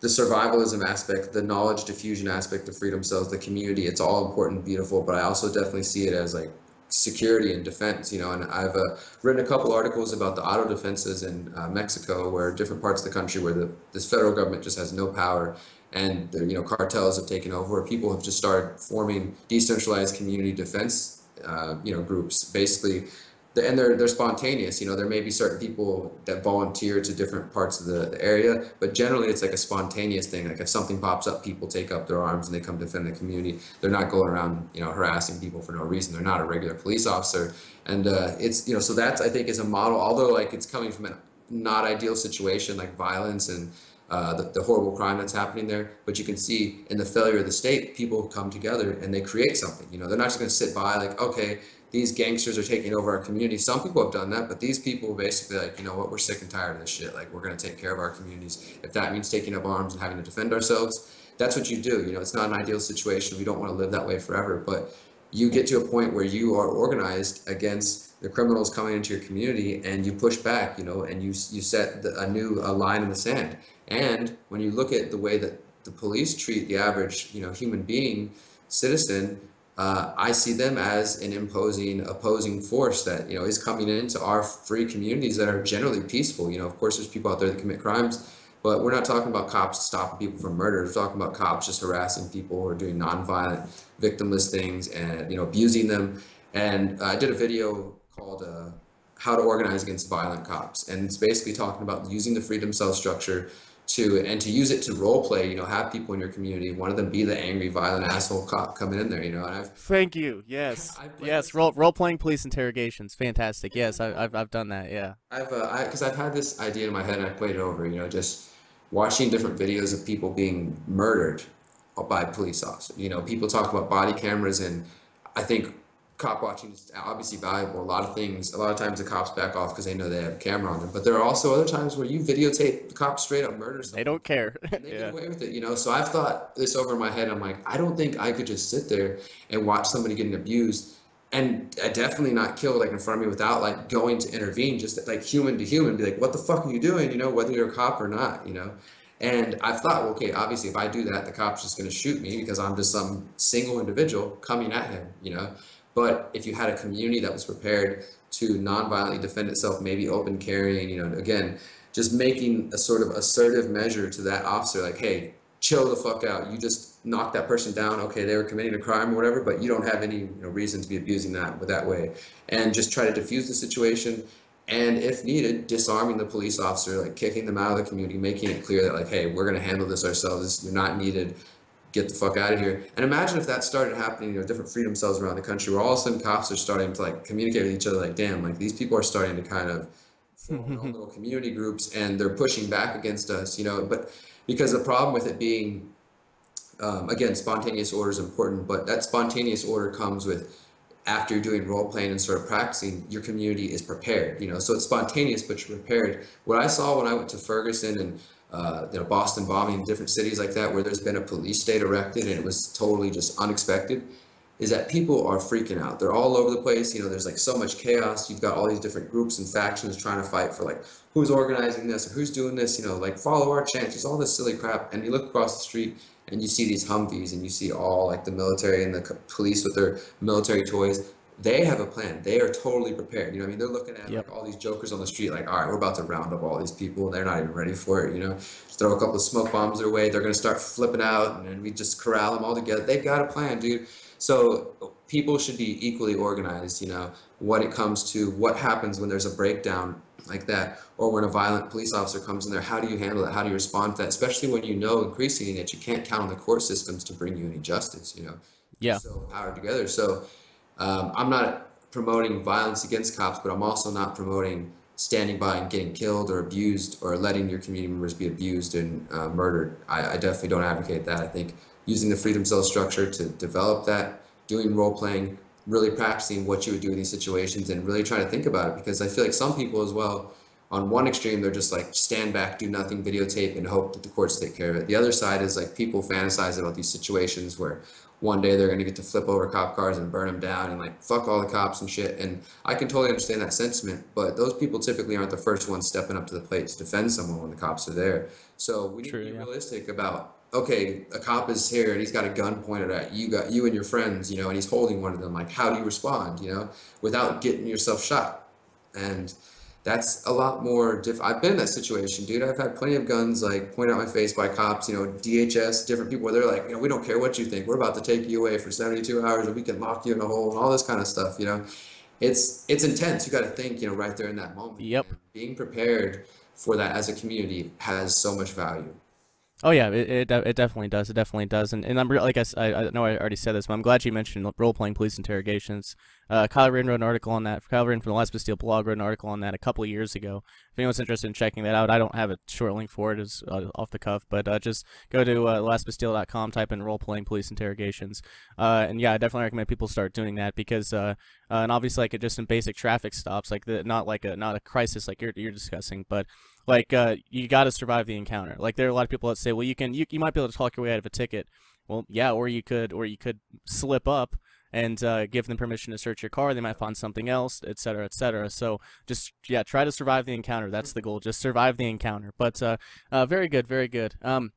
the survivalism aspect, the knowledge diffusion aspect of freedom cells, the community, it's all important and beautiful. But I also definitely see it as like security and defense, you know, and I've uh, written a couple articles about the auto defenses in uh, Mexico, where different parts of the country where the, this federal government just has no power. And the, you know, cartels have taken over. People have just started forming decentralized community defense, uh, you know, groups. Basically, the, and they're they're spontaneous. You know, there may be certain people that volunteer to different parts of the, the area, but generally it's like a spontaneous thing. Like if something pops up, people take up their arms and they come defend the community. They're not going around, you know, harassing people for no reason. They're not a regular police officer, and uh, it's, you know, so that's, I think, is a model. Although like it's coming from a not ideal situation, like violence and. Uh, the, the horrible crime that's happening there, but you can see in the failure of the state, people come together and they create something. You know, they're not just going to sit by like, okay, these gangsters are taking over our community. Some people have done that, but these people basically like, you know what, we're sick and tired of this shit. Like, we're going to take care of our communities. If that means taking up arms and having to defend ourselves, that's what you do. You know, it's not an ideal situation. We don't want to live that way forever, but you get to a point where you are organized against the criminals coming into your community, and you push back, you know, and you, you set the, a new a line in the sand. And when you look at the way that the police treat the average, you know, human being, citizen, uh, I see them as an imposing, opposing force that, you know, is coming into our free communities that are generally peaceful. You know, of course, there's people out there that commit crimes, but we're not talking about cops stopping people from murder. We're talking about cops just harassing people or doing nonviolent, victimless things and, you know, abusing them. And uh, I did a video called uh, How to Organize Against Violent Cops. And it's basically talking about using the freedom cell structure to and to use it to role play, you know, have people in your community, one of them be the angry, violent asshole cop coming in there, you know. And I've, Thank you. Yes. Yes. Role, role playing police interrogations. Fantastic. Yes, I, I've I've done that. Yeah. I've uh, I, because I've had this idea in my head and I played it over, you know, just watching different videos of people being murdered by police officers. You know, people talk about body cameras, and I think cop watching is obviously valuable. A lot of things, a lot of times the cops back off because they know they have a camera on them. But there are also other times where you videotape the cops straight up murder someone. They don't care. And they yeah. get away with it, you know. So I've thought this over in my head. I'm like, I don't think I could just sit there and watch somebody getting abused and definitely not killed like in front of me without like going to intervene, just like human to human, be like, what the fuck are you doing? You know, whether you're a cop or not, you know. And I've thought, okay, obviously if I do that, the cop's just gonna shoot me because I'm just some single individual coming at him, you know? But if you had a community that was prepared to nonviolently defend itself, maybe open carrying, you know, again, just making a sort of assertive measure to that officer, like, hey, chill the fuck out. You just knocked that person down. Okay, they were committing a crime or whatever, but you don't have any, you know, reason to be abusing that that way. And just try to diffuse the situation. And if needed, disarming the police officer, like kicking them out of the community, making it clear that like, hey, we're going to handle this ourselves. You're not needed. Get the fuck out of here. And imagine if that started happening, you know, different freedom cells around the country where all of a sudden cops are starting to like communicate with each other. Like, damn, like these people are starting to kind of form their own little community groups and they're pushing back against us, you know, but because the problem with it being, um, again, spontaneous order is important, but that spontaneous order comes with, after you're doing role playing and sort of practicing, your community is prepared, you know, so it's spontaneous, but you're prepared. What I saw when I went to Ferguson and Uh, you know, Boston bombing in different cities like that, where there's been a police state erected and it was totally just unexpected, is that people are freaking out. They're all over the place. You know, there's like so much chaos. You've got all these different groups and factions trying to fight for like, who's organizing this or who's doing this, you know, like follow our chances, all this silly crap. And you look across the street and you see these Humvees and you see all like the military and the police with their military toys. They have a plan. They are totally prepared. You know what I mean? They're looking at yep. like all these jokers on the street like, all right, we're about to round up all these people. They're not even ready for it, you know? Just throw a couple of smoke bombs their way. They're going to start flipping out, and then we just corral them all together. They've got a plan, dude. So people should be equally organized, you know, when it comes to what happens when there's a breakdown like that or when a violent police officer comes in there. How do you handle that? How do you respond to that? Especially when you know increasingly that you can't count on the court systems to bring you any justice, you know? Yeah. So power together. So... Um, I'm not promoting violence against cops, but I'm also not promoting standing by and getting killed or abused or letting your community members be abused and uh, murdered. I, I definitely don't advocate that. I think using the Freedom Cell structure to develop that, doing role playing, really practicing what you would do in these situations and really trying to think about it, because I feel like some people as well, on one extreme, they're just like stand back, do nothing, videotape and hope that the courts take care of it. The other side is like people fantasize about these situations where one day they're going to get to flip over cop cars and burn them down and like fuck all the cops and shit. And I can totally understand that sentiment, but those people typically aren't the first ones stepping up to the plate to defend someone when the cops are there. So we need True, to be yeah. realistic about, okay, a cop is here and he's got a gun pointed at you, got you and your friends, you know, and he's holding one of them. Like, how do you respond, you know, without getting yourself shot? And that's a lot more diff. I've been in that situation, dude. I've had plenty of guns like pointed at my face by cops, you know, D H S, different people where they're like, you know, we don't care what you think. We're about to take you away for seventy-two hours and we can lock you in a hole and all this kind of stuff, you know. It's it's intense. You got to think, you know, right there in that moment. Yep. And being prepared for that as a community has so much value. Oh yeah, it it, de it definitely does. It definitely does. And and I'm like I, I I know I already said this, but I'm glad you mentioned role playing police interrogations. Uh, Kyle Rind wrote an article on that. Kyle Rind from the Last Bastille blog wrote an article on that a couple of years ago. If anyone's interested in checking that out, I don't have a short link for it. It's uh, off the cuff, but uh, just go to uh, last bastille dot com, type in role-playing police interrogations. Uh, and yeah, I definitely recommend people start doing that because, uh, uh, and obviously like just in basic traffic stops, like the, not like a not a crisis like you're you're discussing, but like uh, you got to survive the encounter. Like there are a lot of people that say, well, you can you you might be able to talk your way out of a ticket. Well, yeah, or you could or you could slip up and uh, give them permission to search your car. They might find something else, et cetera, et cetera. So just, yeah, try to survive the encounter. That's the goal. Just survive the encounter. But uh, uh, very good, very good. Um,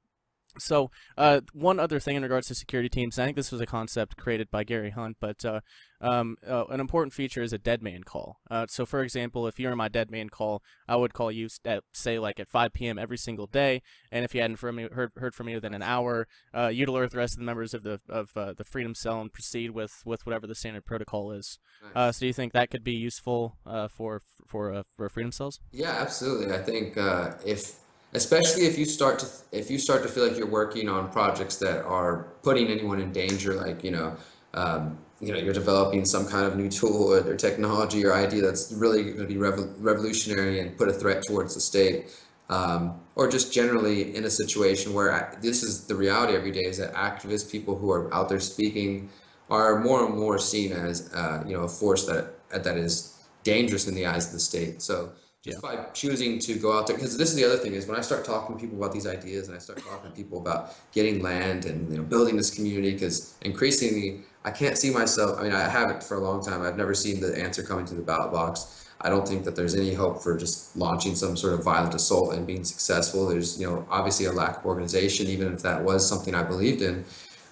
so uh, one other thing in regards to security teams, I think this was a concept created by Gary Hunt, but uh, um, uh, an important feature is a dead man call. Uh, so, for example, if you're in my dead man call, I would call you at, say, like at five P M every single day. And if you hadn't from me, heard, heard from me within an hour, uh, you'd alert the rest of the members of the of uh, the Freedom Cell and proceed with, with whatever the standard protocol is. Nice. Uh, so do you think that could be useful uh, for for, uh, for Freedom Cells? Yeah, absolutely. I think uh, if... especially if you start to if you start to feel like you're working on projects that are putting anyone in danger, like, you know, um, you know, you're developing some kind of new tool or technology or idea that's really going to be rev- revolutionary and put a threat towards the state, um, or just generally in a situation where I, this is the reality every day, is that activists, people who are out there speaking, are more and more seen as uh, you know, a force that that is dangerous in the eyes of the state. So just yeah. by choosing to go out there, because this is the other thing, is when I start talking to people about these ideas and I start talking to people about getting land and, you know, building this community, because increasingly I can't see myself, I mean, I haven't for a long time, I've never seen the answer coming to the ballot box. I don't think that there's any hope for just launching some sort of violent assault and being successful. There's, you know, obviously a lack of organization, even if that was something I believed in.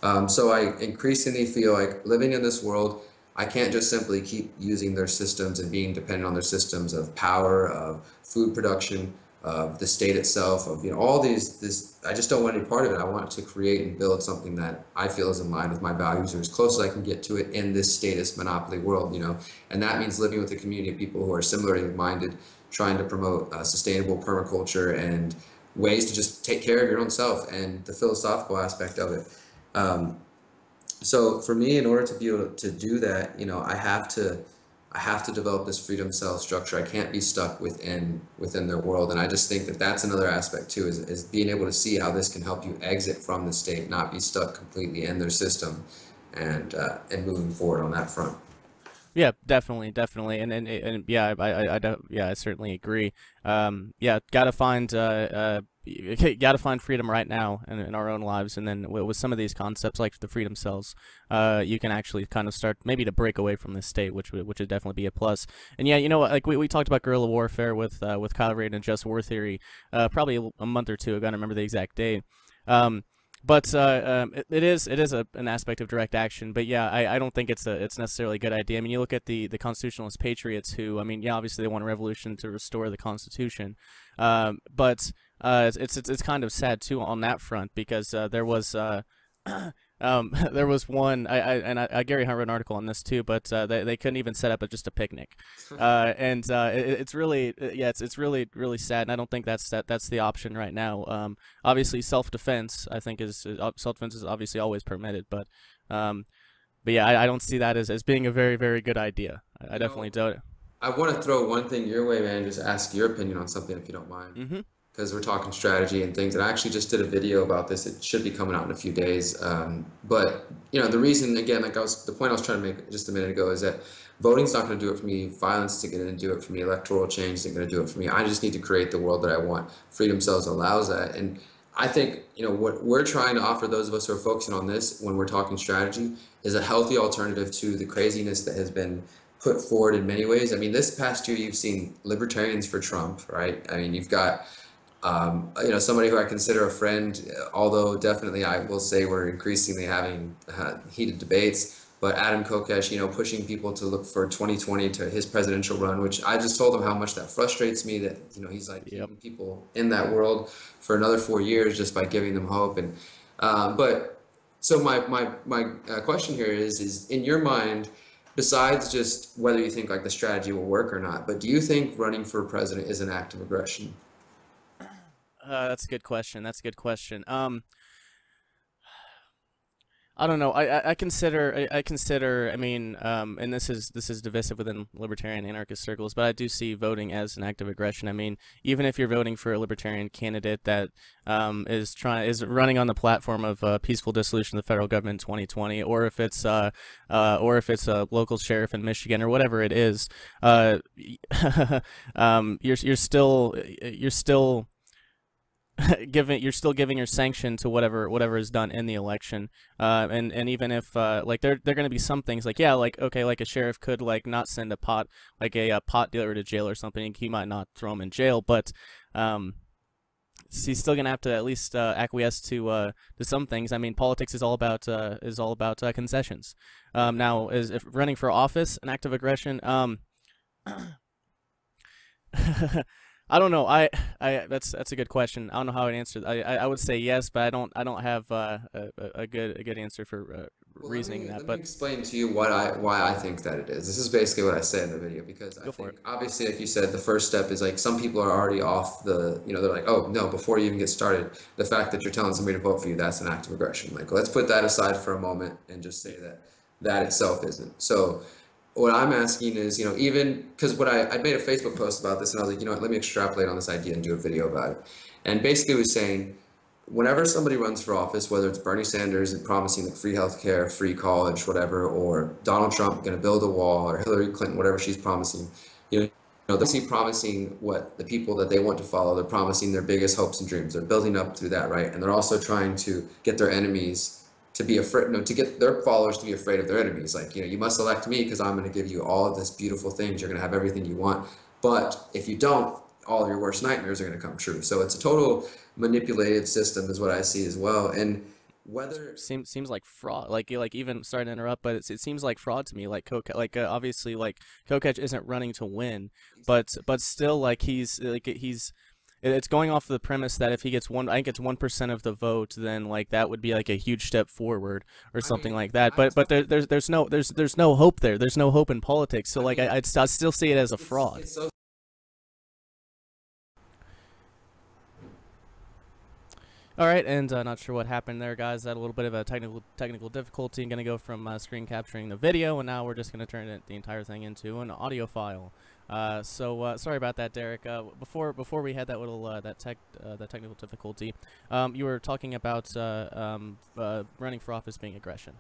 Um, so I increasingly feel like living in this world, I can't just simply keep using their systems and being dependent on their systems of power, of food production, of the state itself, of, you know, all these, this, I just don't want any part of it. I want to create and build something that I feel is in line with my values, or as close as I can get to it in this status monopoly world, you know, and that means living with a community of people who are similarly minded, trying to promote uh, sustainable permaculture and ways to just take care of your own self and the philosophical aspect of it. Um, So for me, in order to be able to do that, you know, I have to, I have to develop this freedom cell structure. I can't be stuck within within their world. And I just think that that's another aspect too, is, is being able to see how this can help you exit from the state, not be stuck completely in their system, and uh, and moving forward on that front. Yeah, definitely, definitely, and and, and yeah, I I, I don't, yeah, I certainly agree. Um, yeah, gotta find uh, uh, gotta find freedom right now in, in our own lives, and then with some of these concepts like the freedom cells, uh, you can actually kind of start maybe to break away from this state, which would, which would definitely be a plus. And yeah, you know, like we we talked about guerrilla warfare with uh, with Kyle Rind and Just War Theory, uh, probably a month or two ago. I don't remember the exact date. Um, But uh, um, it, it is it is a, an aspect of direct action. But yeah, I, I don't think it's a it's necessarily a good idea. I mean, you look at the the constitutionalist patriots who, I mean, yeah, obviously they want a revolution to restore the Constitution, um, but uh, it's it's it's kind of sad too on that front, because uh, there was uh, um, there was one I, I and I, I Gary Hunt wrote an article on this too, but uh, they they couldn't even set up a, just a picnic, uh, and uh, it, it's really yeah it's it's really really sad, and I don't think that's that that's the option right now. Um, obviously, self defense I think is, is self defense is obviously always permitted, but um, but yeah, I, I don't see that as as being a very very good idea. I, I definitely don't. I want to throw one thing your way, man. Just ask your opinion on something if you don't mind. Mm-hmm. Because we're talking strategy and things, and I actually just did a video about this. It should be coming out in a few days. Um, but you know, the reason, again, like I was, the point I was trying to make just a minute ago, is that voting's not going to do it for me. Violence isn't going to do it for me. Electoral change isn't going to do it for me. I just need to create the world that I want. Freedom Cells allows that, and I think, you know, what we're trying to offer those of us who are focusing on this when we're talking strategy is a healthy alternative to the craziness that has been put forward in many ways. I mean, this past year you've seen libertarians for Trump, right? I mean, you've got. Um, you know, somebody who I consider a friend, although definitely I will say we're increasingly having uh, heated debates, but Adam Kokesh, you know, pushing people to look for twenty twenty to his presidential run, which I just told him how much that frustrates me, that, you know, he's like yep. keeping people in that world for another four years just by giving them hope. And, um, but so my, my, my uh, question here is, is in your mind, besides just whether you think like the strategy will work or not, but do you think running for president is an act of aggression? Uh, that's a good question. That's a good question. Um, I don't know. I, I, I consider, I, I consider, I mean, um, and this is, this is divisive within libertarian anarchist circles, but I do see voting as an act of aggression. I mean, even if you're voting for a libertarian candidate that, um, is trying, is running on the platform of uh, peaceful dissolution of the federal government in twenty twenty, or if it's, uh, uh, or if it's a local sheriff in Michigan or whatever it is, uh, um, you're, you're still, you're still, Given you're still giving your sanction to whatever whatever is done in the election, uh, and and even if uh, like there there are going to be some things like yeah like okay like a sheriff could like not send a pot like a, a pot dealer to jail or something, he might not throw him in jail, but um, he's still going to have to at least uh, acquiesce to uh, to some things. I mean, politics is all about uh, is all about uh, concessions. Um, now, is if running for office an act of aggression? Um, I don't know. I, I, that's, that's a good question. I don't know how I'd answer. I, I, I would say yes, but I don't, I don't have uh, a, a good, a good answer for uh, well, reasoning let me, that. Let but me explain to you what I why I think that it is. This is basically what I say in the video, because I think, obviously, like you said, the first step is like some people are already off the, you know, they're like, oh no, before you even get started, the fact that you're telling somebody to vote for you, that's an act of aggression. Like, let's put that aside for a moment and just say that that itself isn't. So what I'm asking is, you know, even because what I, I made a Facebook post about this, and I was like, you know what, let me extrapolate on this idea and do a video about it. And basically was saying, whenever somebody runs for office, whether it's Bernie Sanders and promising like free healthcare, free college, whatever, or Donald Trump going to build a wall, or Hillary Clinton, whatever she's promising, you know, they see promising what the people that they want to follow, they're promising their biggest hopes and dreams. They're building up through that, right? And they're also trying to get their enemies to be afraid, no, to get their followers to be afraid of their enemies. Like, you know, you must elect me because I'm going to give you all of this beautiful things. You're going to have everything you want. But if you don't, all of your worst nightmares are going to come true. So it's a total manipulated system is what I see as well. And whether seems seems like fraud, like like even sorry to interrupt, but it's, it seems like fraud to me. Like Koketch, like uh, obviously like Koketch isn't running to win, but but still like he's like he's it's going off the premise that if he gets one, I think it's one percent of the vote, then like that would be like a huge step forward or something I mean, like that. But but there, there's there's no there's there's no hope there. There's no hope in politics. So I like mean, I, I'd st I still see it as a it's, fraud. It's so All right, and uh, not sure what happened there, guys. Had a little bit of a technical technical difficulty. I'm gonna go from uh, screen capturing the video, and now we're just gonna turn it, the entire thing into an audio file. Uh, so uh, sorry about that, Derrick. Uh, before before we had that little uh, that tech uh, that technical difficulty, um, you were talking about uh, um, uh, running for office being aggression.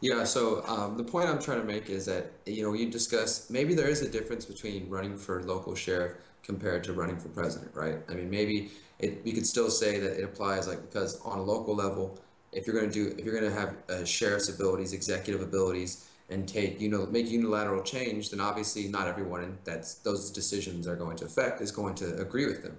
Yeah. So um, the point I'm trying to make is that you know you discussed maybe there is a difference between running for local sheriff compared to running for president, right? I mean, maybe it, you could still say that it applies, like, because on a local level, if you're going to do, if you're going to have uh, sheriff's abilities, executive abilities, and take, you know, make unilateral change, then obviously not everyone that's those decisions are going to affect is going to agree with them.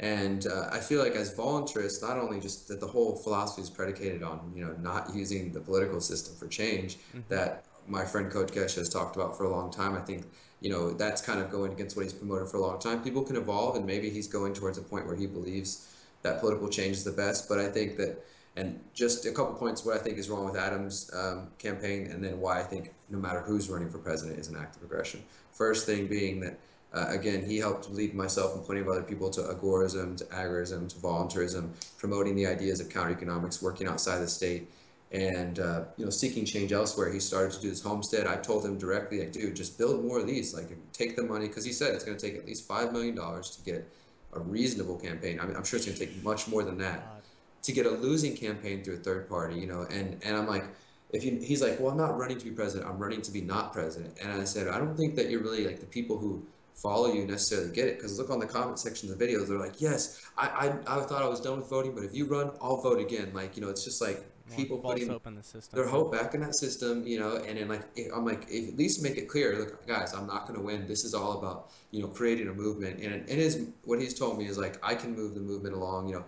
And uh, I feel like as voluntarists, not only just that the whole philosophy is predicated on, you know, not using the political system for change, mm-hmm. that my friend Koketch has talked about for a long time. I think, you know, that's kind of going against what he's promoted for a long time. People can evolve, and maybe he's going towards a point where he believes that political change is the best. But I think that, and just a couple points, what I think is wrong with Adams' um, campaign, and then why I think no matter who's running for president is an act of aggression. First thing being that, uh, again, he helped lead myself and plenty of other people to agorism, to agorism, to voluntarism, promoting the ideas of counter-economics, working outside the state, and uh, you know, seeking change elsewhere. He started to do this homestead. I told him directly, like, dude, just build more of these. Like, take the money, because he said it's going to take at least five million dollars to get a reasonable campaign. I mean, I'm sure it's going to take much more than that God. to get a losing campaign through a third party. You know, and and I'm like, if you, he's like, well, I'm not running to be president. I'm running to be not president. And I said, I don't think that you're really like the people who follow you necessarily get it, because look on the comment sections of the videos. They're like, yes, I, I I thought I was done with voting, but if you run, I'll vote again. Like, you know, it's just like. People putting hope in the system. Their hope back in that system, you know, and then like I'm like, at least make it clear, look, guys, I'm not going to win. This is all about, you know, creating a movement. And and his what he's told me is like, I can move the movement along, you know,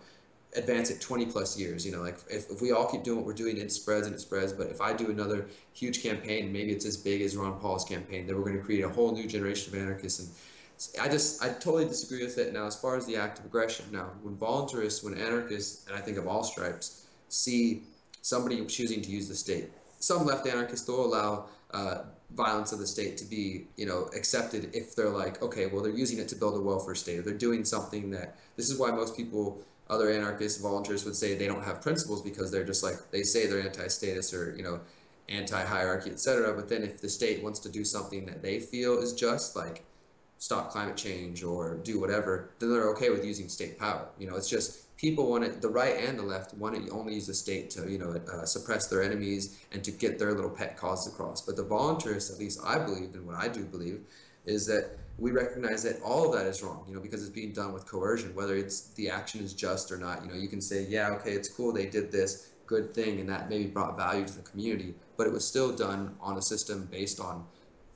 advance it twenty plus years. You know, like if, if we all keep doing what we're doing, it spreads and it spreads. But if I do another huge campaign, maybe it's as big as Ron Paul's campaign, then we're going to create a whole new generation of anarchists. And I just, I totally disagree with it. Now, as far as the act of aggression, now when voluntarists, when anarchists, and I think of all stripes, see somebody choosing to use the state. Some left anarchists will allow uh, violence of the state to be, you know, accepted if they're like, okay, well, they're using it to build a welfare state, or they're doing something that, this is why most people, other anarchists, volunteers would say they don't have principles, because they're just like, they say they're anti-status or, you know, anti-hierarchy, et cetera. But then if the state wants to do something that they feel is just, like stop climate change or do whatever, then they're okay with using state power. You know, it's just, people want it, the right and the left want to only use the state to, you know, uh, suppress their enemies and to get their little pet causes across. But the voluntarists, at least I believe, and what I do believe, is that we recognize that all of that is wrong, you know, because it's being done with coercion, whether it's the action is just or not. You know, you can say, yeah, okay, it's cool, they did this good thing, and that maybe brought value to the community, but it was still done on a system based on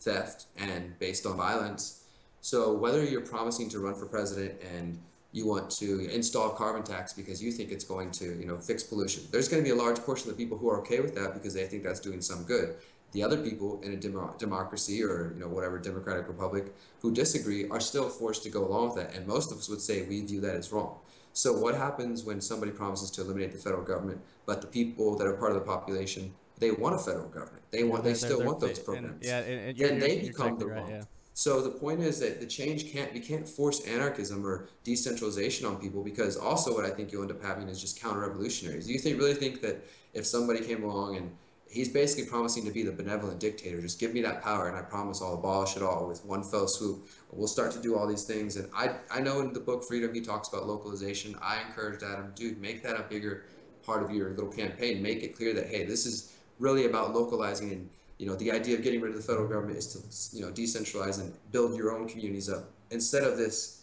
theft and based on violence. So whether you're promising to run for president and you want to install carbon tax because you think it's going to, you know, fix pollution, there's going to be a large portion of the people who are okay with that because they think that's doing some good. The other people in a demo democracy or, you know, whatever democratic republic who disagree are still forced to go along with that. And most of us would say we view that as wrong. So what happens when somebody promises to eliminate the federal government, but the people that are part of the population They want a federal government. They want. They're, they still want those programs. And, yeah, and, and, yeah, and they become the wrong. Right, yeah. So the point is that the change can't. You can't force anarchism or decentralization on people, because also what I think you'll end up having is just counter-revolutionaries. Do you think really think that if somebody came along and he's basically promising to be the benevolent dictator, just give me that power and I promise I'll abolish it all with one fell swoop. We'll start to do all these things. And I, I know in the book Freedom, he talks about localization. I encouraged Adam, dude, make that a bigger part of your little campaign. Make it clear that, hey, this is really about localizing, and, you know, the idea of getting rid of the federal government is to, you know, decentralize and build your own communities up, instead of this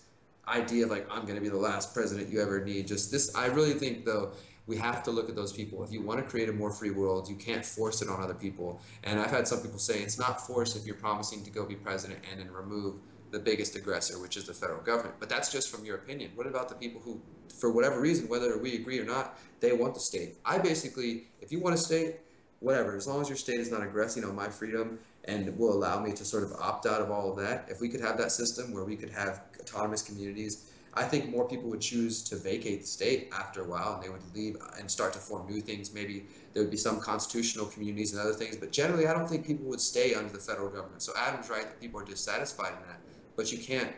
idea of like, I'm going to be the last president you ever need. Just this, I really think though, we have to look at those people. If you want to create a more free world, you can't force it on other people. And I've had some people say it's not force if you're promising to go be president and then remove the biggest aggressor, which is the federal government. But that's just from your opinion. What about the people who, for whatever reason, whether we agree or not, they want the state? I basically, if you want a state, whatever, as long as your state is not aggressing on my freedom and will allow me to sort of opt out of all of that, if we could have that system where we could have autonomous communities, I think more people would choose to vacate the state after a while, and they would leave and start to form new things. Maybe there would be some constitutional communities and other things, but generally I don't think people would stay under the federal government. So Adam's right that people are dissatisfied in that, but you can't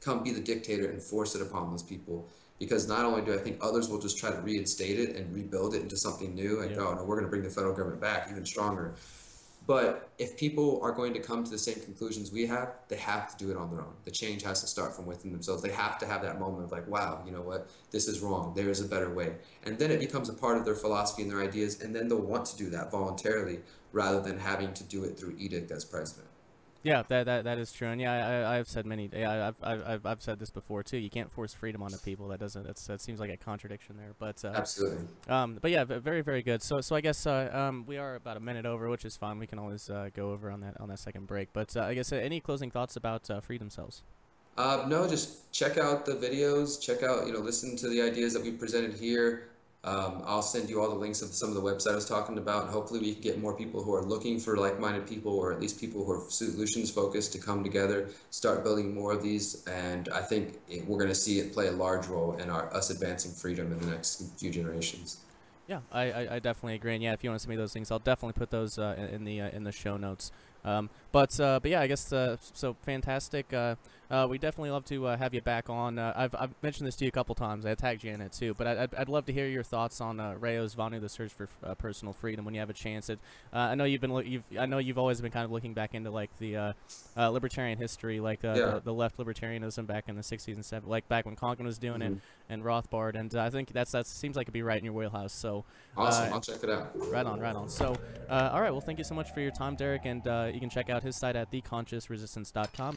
come be the dictator and force it upon those people, because not only do I think others will just try to reinstate it and rebuild it into something new and yeah. go, oh, no, we're going to bring the federal government back even stronger. But if people are going to come to the same conclusions we have, they have to do it on their own. The change has to start from within themselves. They have to have that moment of like, wow, you know what, this is wrong. There is a better way. And then it becomes a part of their philosophy and their ideas. And then they'll want to do that voluntarily rather than having to do it through edict as president. Yeah, that, that, that is true. And yeah, I, I've said many, yeah, I've, I've, I've said this before too. You can't force freedom onto people. That doesn't, that's, that seems like a contradiction there, but, uh, absolutely. Um, but yeah, very, very good. So, so I guess, uh, um, we are about a minute over, which is fine. We can always, uh, go over on that, on that second break, but, uh, I guess uh, any closing thoughts about, uh, Freedom Cells? Uh, no, just check out the videos, check out, you know, listen to the ideas that we presented here. Um, I'll send you all the links of some of the websites I was talking about, and hopefully we can get more people who are looking for like-minded people, or at least people who are solutions focused, to come together, start building more of these. And I think it, we're going to see it play a large role in our, us advancing freedom in the next few generations. Yeah, I, I, I definitely agree. And yeah, if you want to send me those things, I'll definitely put those uh, in the uh, in the show notes. Um, but uh, but yeah, I guess uh, so fantastic. Uh, uh, we definitely love to uh, have you back on. Uh, I've I've mentioned this to you a couple times. I tagged you in it too. But I, I'd I'd love to hear your thoughts on uh, Rayo's Vanu, the search for uh, personal freedom, when you have a chance. It uh, I know you've been you've I know you've always been kind of looking back into like the uh, uh, libertarian history, like uh, yeah. the, the left libertarianism back in the sixties and seventies, like back when Konkin was doing mm-hmm. it, and Rothbard, and uh, I think that's that seems like it'd be right in your wheelhouse. So awesome, uh, I'll check it out. Right on, right on. So uh, all right, well, thank you so much for your time, Derrick, and. Uh, You can check out his site at the conscious resistance dot com.